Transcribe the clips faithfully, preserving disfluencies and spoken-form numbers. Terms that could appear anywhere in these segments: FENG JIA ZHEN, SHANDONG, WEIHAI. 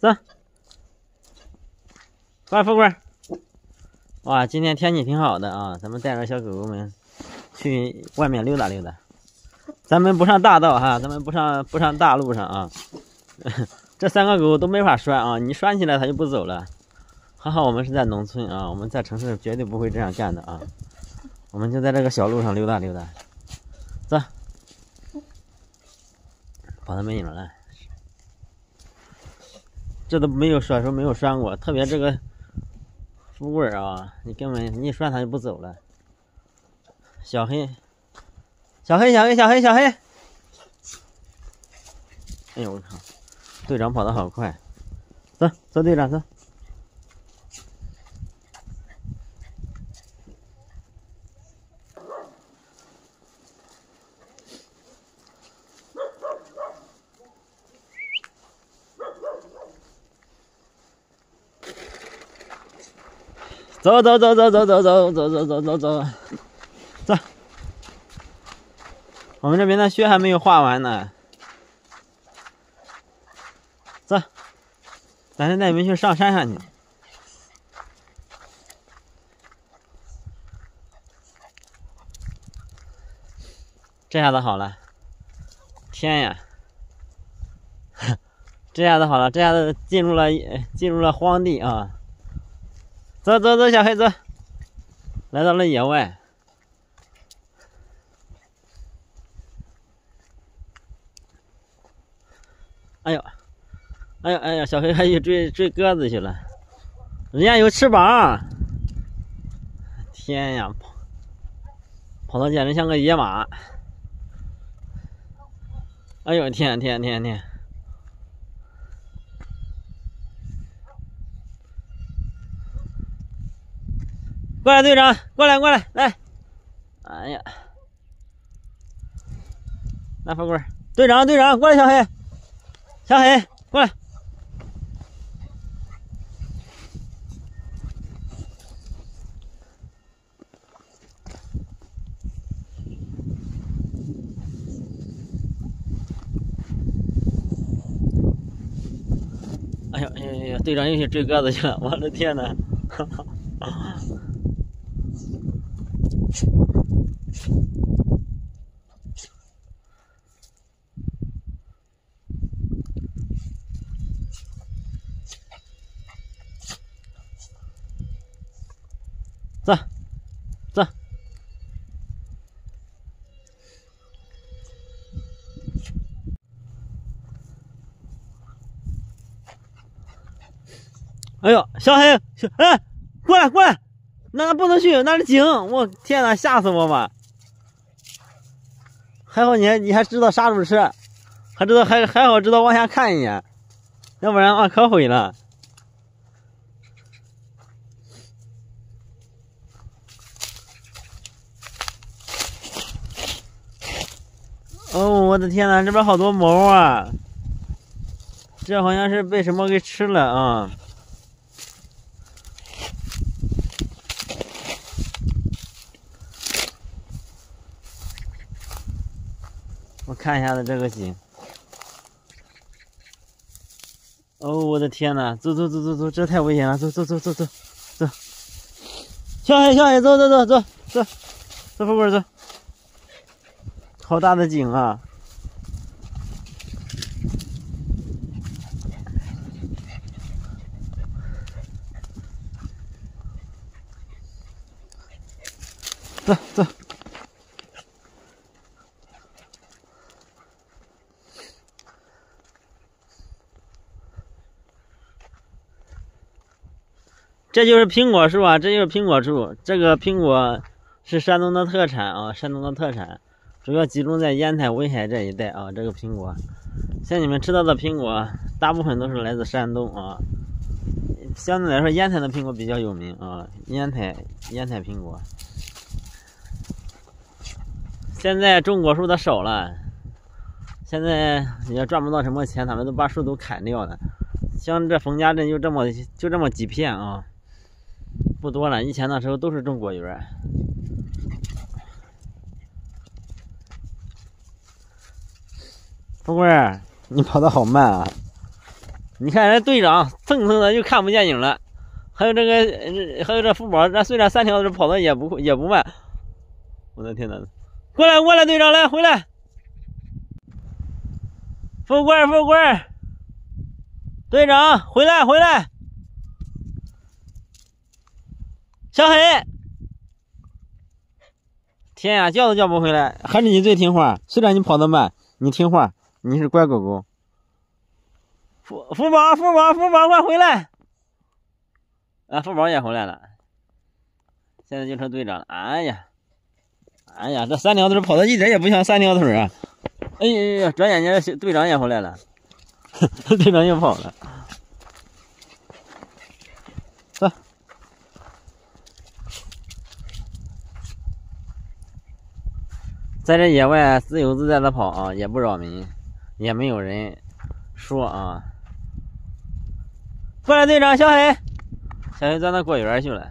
走，过来，富贵。哇，今天天气挺好的啊，咱们带着小狗狗们去外面溜达溜达。咱们不上大道哈，咱们不上不上大路上啊。这三个狗都没法拴啊，你拴起来它就不走了。还好我们是在农村啊，我们在城市绝对不会这样干的啊。我们就在这个小路上溜达溜达。走，跑到没影了。 这都没有拴，说没有拴过，特别这个富贵啊，你根本你一拴它就不走了。小黑，小黑，小黑，小黑，小黑。哎呦我靠！队长跑得好快，走走，队长走。走走走走走走走走走走走走走，我们这边的雪还没有化完呢。走，咱现在带你们去上山上去。这下子好了，天呀！这下子好了，这下子进入了进入了荒地啊。 走走走，小黑子，来到了野外。哎呦，哎呦哎呀，小黑还去追追鸽子去了，人家有翅膀。天呀，跑跑的简直像个野马。哎呦天天天天。 过来，队长，过来，过来，来！哎呀，那富贵，队长，队长，过来，小黑，小黑，过来！哎呦，哎呦，哎呦，队长又去追鸽子去了！我的天哪！哈哈。 走，走，哎呦，小黑，小哎，过来，过来。 那不能去，那是井！我天哪，吓死我吧！还好你还你还知道刹住车，还知道还还好知道往下看一眼，要不然啊可毁了。哦，我的天哪，这边好多毛啊！这好像是被什么给吃了啊！ 我看一下子这个井。哦，我的天哪！走走走走走，这太危险了！走走走走走走，小黑小黑，走走走走走，走富贵走。好大的井啊！走走。 这就是苹果树啊，这就是苹果树。这个苹果是山东的特产啊，山东的特产，主要集中在烟台、威海这一带啊。这个苹果，像你们吃到的苹果，大部分都是来自山东啊。相对来说，烟台的苹果比较有名啊，烟台烟台苹果。现在种果树的少了，现在也赚不到什么钱，他们都把树都砍掉了。像这冯家镇就这么就这么几片啊。 不多了，以前那时候都是种果园。富贵，你跑得好慢啊！你看人队长蹭蹭的就看不见影了，还有这个还有这副宝，那虽然三条腿跑的也不也不慢。我的天哪！过来过来，队长来回来，副官副官，队长回来回来，小黑，天呀、啊，叫都叫不回来，还是你最听话，虽然你跑得慢，你听话，你是乖狗狗。 福福宝，福宝，福宝，快回来！啊，福宝也回来了，现在就成队长了。哎呀，哎呀，这三条腿跑的一点也不像三条腿啊！哎呀呀呀，转眼间队长也回来了，呵呵队长又跑了。走，在这野外自由自在的跑啊，也不扰民，也没有人说啊。 过来，队长，小黑，小黑钻到果园去了。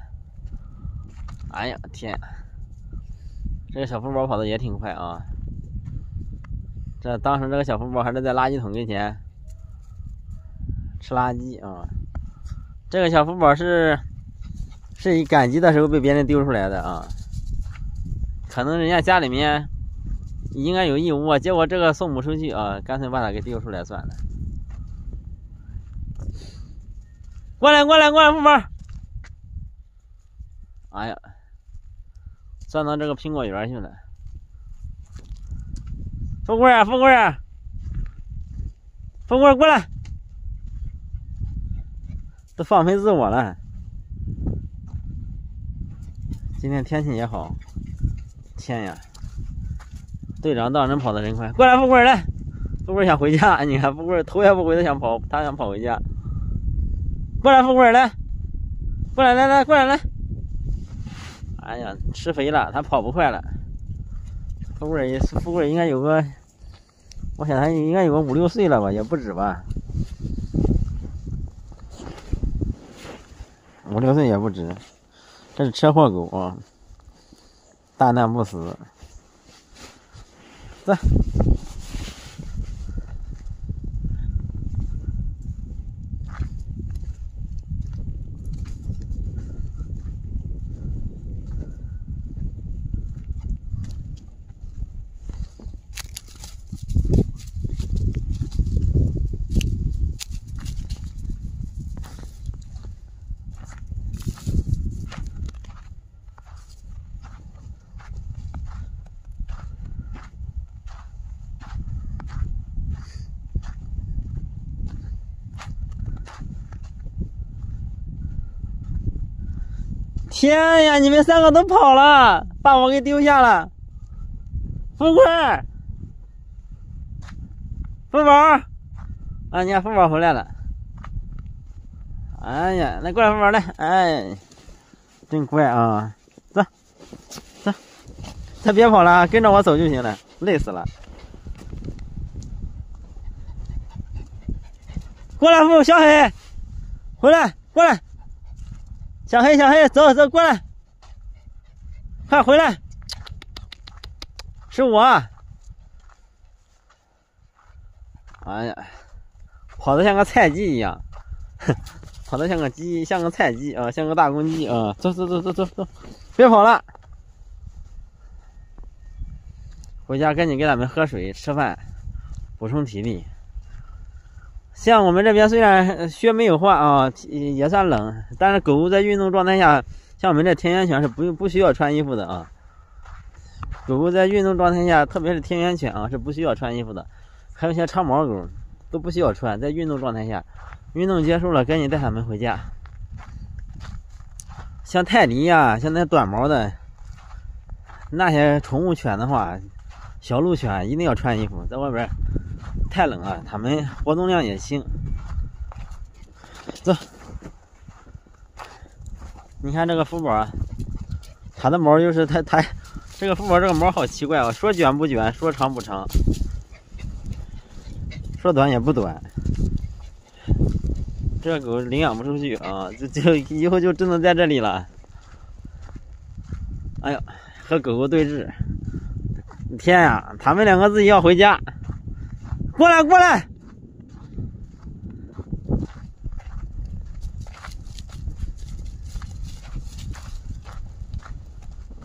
哎呀，天！这个小福宝跑的也挺快啊。这当时这个小福宝还是在垃圾桶跟前吃垃圾啊。这个小福宝是是以赶集的时候被别人丢出来的啊。可能人家家里面应该有义乌啊，结果这个送不出去啊，干脆把它给丢出来算了。 过来，过来，过来，木板！哎呀，钻到这个苹果园去了。富贵，富贵，富贵，过来！都放飞自我了。今天天气也好。天呀！队长当真跑得真快。过来，富贵来！富贵想回家，你看，富贵头也不回的想跑，他想跑回家。 过来，富贵来，过来，来来，过来来。哎呀，吃肥了，他跑不快了。富贵也，富贵应该有个，我想他应该有个五六岁了吧，也不止吧，五六岁也不止。这是车祸狗啊，大难不死。走。 天呀！你们三个都跑了，把我给丢下了。富贵，富宝，啊，你看富宝回来了。哎呀，来过来，富宝来，哎，真乖啊！走，走，咱别跑了，跟着我走就行了，累死了。过来，富小黑，回来，过来。 小黑，小黑，走走过来，快回来！是我。哎呀，跑得像个菜鸡一样，跑得像个鸡，像个菜鸡啊，像个大公鸡啊！走走走走走走，别跑了，回家赶紧给他们喝水、吃饭，补充体力。 像我们这边虽然雪没有化啊，也算冷，但是狗狗在运动状态下，像我们这田园犬是不用不需要穿衣服的啊。狗狗在运动状态下，特别是田园犬啊，是不需要穿衣服的。还有一些长毛狗都不需要穿，在运动状态下，运动结束了赶紧带它们回家。像泰迪呀，像那短毛的那些宠物犬的话，小鹿犬一定要穿衣服，在外边。 太冷了，他们活动量也轻。走，你看这个福宝啊，它的毛就是它它这个福宝这个毛好奇怪啊、哦，说卷不卷，说长不长，说短也不短。这狗领养不出去啊，就就以后就只能在这里了。哎呦，和狗狗对峙，天呀、啊，他们两个自己要回家。 过来，过来！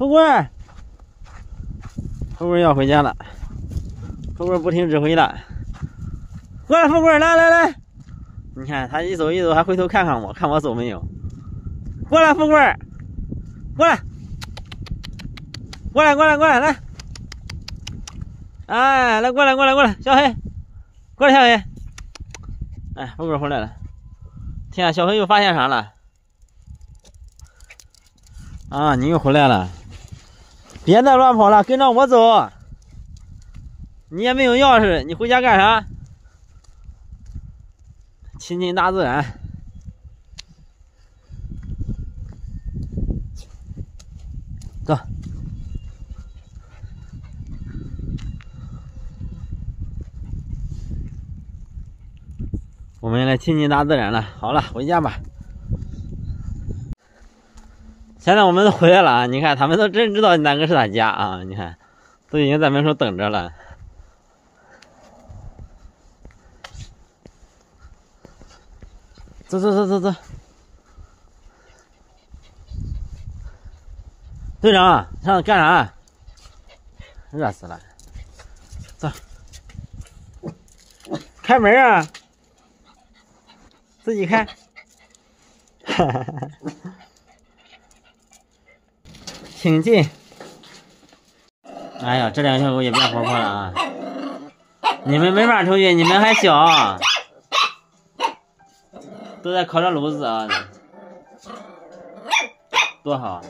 富贵，富贵要回家了，富贵不听指挥了。过来，富贵，来来来，你看他一走一走，还回头看看我，看我走没有。过来，富贵，过来，过来，过来，过来，来，哎，来过来，过来，过来，小黑，过来，小黑。哎，富贵回来了。天啊，小黑又发现啥了？ 啊，你又回来了！别再乱跑了，跟着我走。你也没有钥匙，你回家干啥？亲近大自然。走。我们来亲近大自然了。好了，回家吧。 现在我们都回来了啊！你看，他们都真知道哪个是他家啊！你看，都已经在门口等着了。走走走走走。队长，上次干啥？热死了。走。开门啊！自己开。哈哈哈。 挺近，哎呀，这两条狗也变活泼了啊！你们没法出去，你们还小，都在烤着炉子啊，多好！